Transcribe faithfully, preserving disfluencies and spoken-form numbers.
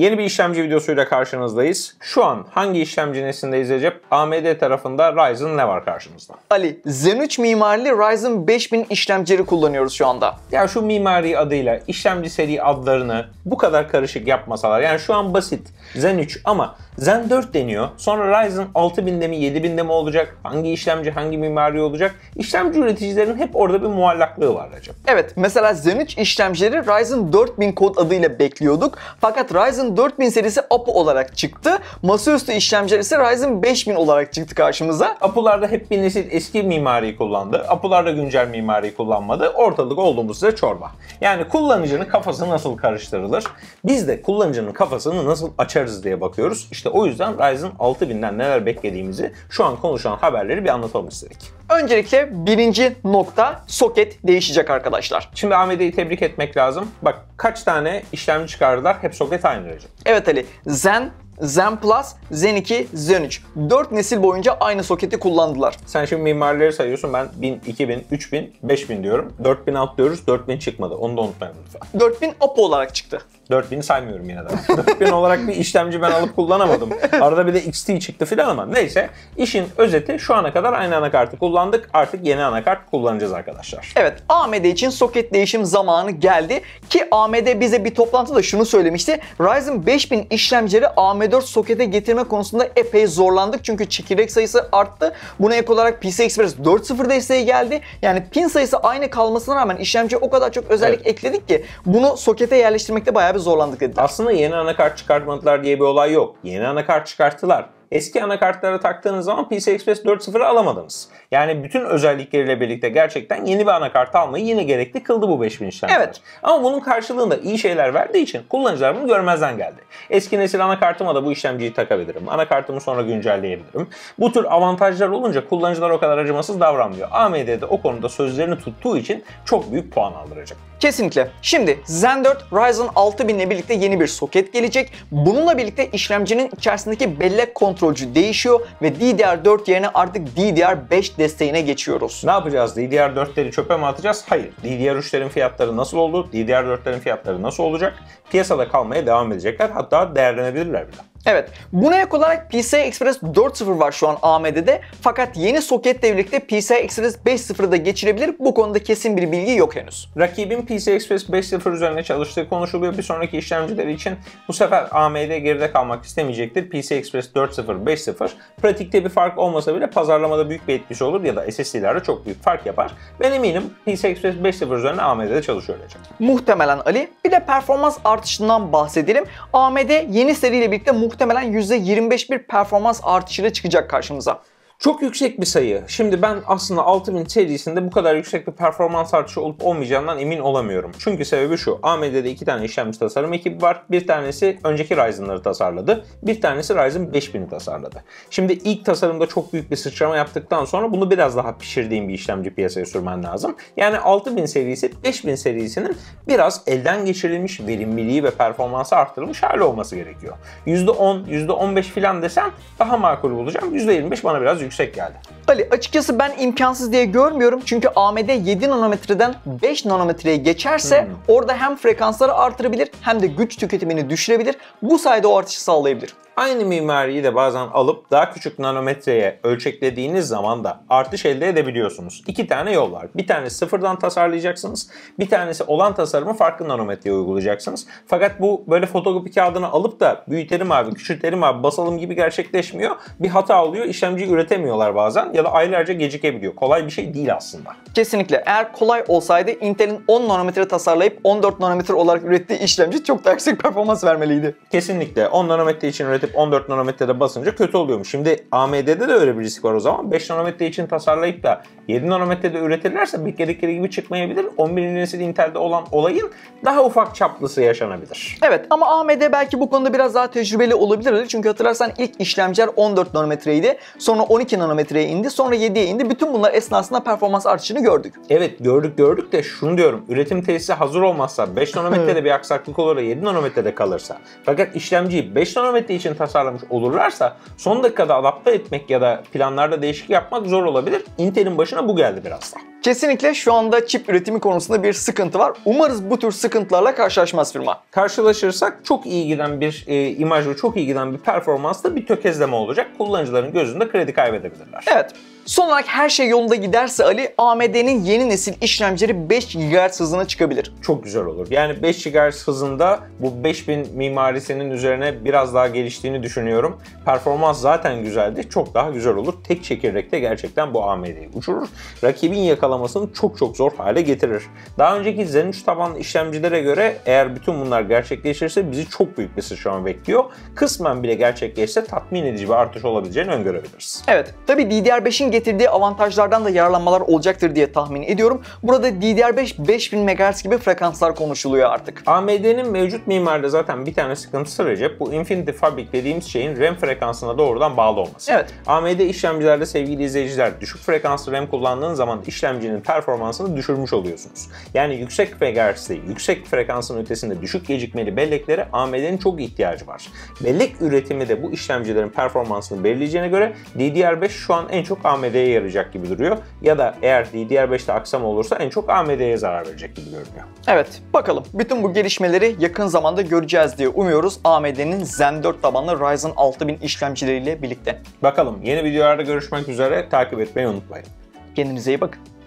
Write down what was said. Yeni bir işlemci videosuyla karşınızdayız. Şu an hangi işlemci neslindeyiz Recep? A M D tarafında Ryzen ne var karşımızda? Ali, Zen üç mimarili Ryzen beş bin işlemcileri kullanıyoruz şu anda. Ya şu mimari adıyla işlemci seri adlarını bu kadar karışık yapmasalar. Yani şu an basit Zen üç ama Zen dört deniyor. Sonra Ryzen altı binde mi yedi binde mi olacak? Hangi işlemci hangi mimari olacak? İşlemci üreticilerin hep orada bir muallaklığı var Recep. Evet, mesela Zen üç işlemcileri Ryzen dört bin kod adıyla bekliyorduk. Fakat Ryzen dört bin serisi A P U olarak çıktı. Masaüstü işlemciler ise Ryzen beş bin olarak çıktı karşımıza. A P U'larda hep bir nesil eski mimariyi kullandı. A P U'larda güncel mimariyi kullanmadı. Ortalık olduğumuz size çorba. Yani kullanıcının kafası nasıl karıştırılır? Biz de kullanıcının kafasını nasıl açarız diye bakıyoruz. İşte o yüzden Ryzen altı binden neler beklediğimizi şu an konuşan haberleri bir anlatalım istedik. Öncelikle birinci nokta soket değişecek arkadaşlar. Şimdi A M D'yi tebrik etmek lazım. Bak kaç tane işlemci çıkardılar hep soket aynı. Evet Ali, Zen, Zen Plus, Zen iki, Zen üç. dört nesil boyunca aynı soketi kullandılar. Sen şimdi mimarileri sayıyorsun. Ben bin, iki bin, üç bin, beş bin diyorum. dört bin alt diyoruz. dört bin çıkmadı. Onu da unutmayın lütfen. dört bin A P U olarak çıktı. dört bini saymıyorum yine de. dört bin olarak bir işlemci ben alıp kullanamadım. Arada bir de X T çıktı filan ama neyse. İşin özeti şu ana kadar aynı anakartı kullandık. Artık yeni anakart kullanacağız arkadaşlar. Evet, A M D için soket değişim zamanı geldi. Ki A M D bize bir toplantıda şunu söylemişti. Ryzen beş bin işlemcileri A M dört sokete getirme konusunda epey zorlandık. Çünkü çekirdek sayısı arttı. Buna ek olarak P C I Express dört nokta sıfır desteği geldi. Yani pin sayısı aynı kalmasına rağmen işlemciye o kadar çok özellik evet. ekledik ki bunu sokete yerleştirmekte bayağı bir zorlandık dediler. Aslında yeni anakart çıkartmadılar diye bir olay yok. Yeni anakart çıkarttılar. Eski anakartlara taktığınız zaman P C I Express dört nokta sıfırı alamadınız. Yani bütün özellikleriyle birlikte gerçekten yeni bir anakart almayı yine gerekli kıldı bu beş bin işlemciler. Evet. Ama bunun karşılığında iyi şeyler verdiği için kullanıcılar bunu görmezden geldi. Eski nesil anakartıma da bu işlemciyi takabilirim. Anakartımı sonra güncelleyebilirim. Bu tür avantajlar olunca kullanıcılar o kadar acımasız davranmıyor. A M D'de o konuda sözlerini tuttuğu için çok büyük puan aldıracak. Kesinlikle. Şimdi Zen dört Ryzen altı bin ile birlikte yeni bir soket gelecek. Bununla birlikte işlemcinin içerisindeki bellek kontrolü değişiyor ve D D R dört yerine artık D D R beş desteğine geçiyoruz. Ne yapacağız? D D R dörtleri çöpe mi atacağız? Hayır. D D R üçlerin fiyatları nasıl oldu? D D R dörtlerin fiyatları nasıl olacak? Piyasada kalmaya devam edecekler. Hatta değerlenebilirler bile. Evet. Buna ek olarak P C I Express dört nokta sıfır var şu an A M D'de. Fakat yeni soketle birlikte P C I Express beş nokta sıfırı da geçirebilir. Bu konuda kesin bir bilgi yok henüz. Rakibin P C I Express beş nokta sıfır üzerine çalıştığı konuşuluyor. Bir sonraki işlemciler için bu sefer A M D geride kalmak istemeyecektir. P C I Express dört nokta sıfır, beş nokta sıfır pratikte bir fark olmasa bile pazarlamada büyük bir etkisi olur ya da S S D'lerde çok büyük fark yapar. Ben eminim P C I Express beş nokta sıfır üzerine A M D'de çalışıyor olacak. Muhtemelen Ali. Bir de performans artışından bahsedelim. A M D yeni seriyle birlikte muhtemelen yüzde yirmi beş bir performans artışıyla çıkacak karşımıza. Çok yüksek bir sayı. Şimdi ben aslında altı bin serisinde bu kadar yüksek bir performans artışı olup olmayacağından emin olamıyorum. Çünkü sebebi şu. A M D'de iki tane işlemci tasarım ekibi var. Bir tanesi önceki Ryzen'ları tasarladı. Bir tanesi Ryzen beş bini tasarladı. Şimdi ilk tasarımda çok büyük bir sıçrama yaptıktan sonra bunu biraz daha pişirdiğim bir işlemci piyasaya sürmen lazım. Yani altı bin serisi beş bin serisinin biraz elden geçirilmiş verimliliği ve performansı arttırılmış hali olması gerekiyor. yüzde on, yüzde on beş filan desem daha makul bulacağım. yüzde yirmi beş bana biraz yüksek. yüksek geldi. Ali, açıkçası ben imkansız diye görmüyorum. Çünkü A M D yedi nanometreden beş nanometreye geçerse hmm. orada hem frekansları artırabilir hem de güç tüketimini düşürebilir. Bu sayede o artışı sağlayabilir. Aynı mimariyi de bazen alıp daha küçük nanometreye ölçeklediğiniz zaman da artış elde edebiliyorsunuz. İki tane yol var. Bir tanesi sıfırdan tasarlayacaksınız. Bir tanesi olan tasarımı farklı nanometreye uygulayacaksınız. Fakat bu böyle fotokopi kağıdını alıp da büyütelim abi, küçültelim abi, basalım gibi gerçekleşmiyor. Bir hata oluyor. İşlemciyi üretemiyorlar bazen ya da aylarca gecikebiliyor. Kolay bir şey değil aslında. Kesinlikle. Eğer kolay olsaydı Intel'in on nanometre tasarlayıp on dört nanometre olarak ürettiği işlemci çok daha yüksek performans vermeliydi. Kesinlikle. on nanometre için üretip on dört nanometrede basınca kötü oluyormuş. Şimdi A M D'de de öyle bir risk var o zaman. beş nanometre için tasarlayıp da yedi nanometrede üretirlerse bekledikleri gibi çıkmayabilir. on birinci nesil Intel'de olan olayın daha ufak çaplısı yaşanabilir. Evet ama A M D belki bu konuda biraz daha tecrübeli olabilir. Çünkü hatırlarsan ilk işlemciler on dört nanometreydi. Sonra on iki nanometreye indi. Sonra yediye indi. Bütün bunlar esnasında performans artışını gördük. Evet gördük gördük de şunu diyorum. Üretim tesisi hazır olmazsa beş nanometrede bir aksaklık olur da yedi nanometrede kalırsa. Fakat işlemciyi beş nanometre için tasarlamış olurlarsa son dakikada adapte etmek ya da planlarda değişiklik yapmak zor olabilir. Intel'in başına bu geldi biraz da. Kesinlikle şu anda çip üretimi konusunda bir sıkıntı var. Umarız bu tür sıkıntılarla karşılaşmaz firma. Karşılaşırsak çok iyi giden bir e, imaj ve çok iyi giden bir performansla bir tökezleme olacak. Kullanıcıların gözünde kredi kaybedebilirler. Evet. Son olarak her şey yolunda giderse Ali, A M D'nin yeni nesil işlemcileri beş gigahertz hızına çıkabilir. Çok güzel olur. Yani beş gigahertz hızında bu beş bin mimarisinin üzerine biraz daha geliştiğini düşünüyorum. Performans zaten güzeldi. Çok daha güzel olur. Tek çekirdekte gerçekten bu A M D'yi uçurur. Rakibin yakalamasını çok çok zor hale getirir. Daha önceki Zen üç tabanlı işlemcilere göre eğer bütün bunlar gerçekleşirse bizi çok büyük bir sıçrama bekliyor. Kısmen bile gerçekleşse tatmin edici bir artış olabileceğini öngörebiliriz. Evet. Tabii D D R beşin getirdiği avantajlardan da yararlanmalar olacaktır diye tahmin ediyorum. Burada D D R beş beş bin megahertz gibi frekanslar konuşuluyor artık. A M D'nin mevcut mimaride zaten bir tane sıkıntısı Recep. Bu Infinity Fabric dediğimiz şeyin RAM frekansına doğrudan bağlı olması. Evet. A M D işlemcilerde sevgili izleyiciler düşük frekanslı RAM kullandığınız zaman işlemcinin performansını düşürmüş oluyorsunuz. Yani yüksek megahertzli, yüksek frekansın ötesinde düşük gecikmeli belleklere A M D'nin çok ihtiyacı var. Bellek üretimi de bu işlemcilerin performansını belirleyeceğine göre D D R beş şu an en çok A M D'ye yarayacak gibi duruyor. Ya da eğer D D R beşte aksama olursa en çok A M D'ye zarar verecek gibi görünüyor. Evet, bakalım. Bütün bu gelişmeleri yakın zamanda göreceğiz diye umuyoruz. A M D'nin Zen dört tabanlı Ryzen altı bin işlemcileriyle birlikte. Bakalım. Yeni videolarda görüşmek üzere. Takip etmeyi unutmayın. Kendinize iyi bakın.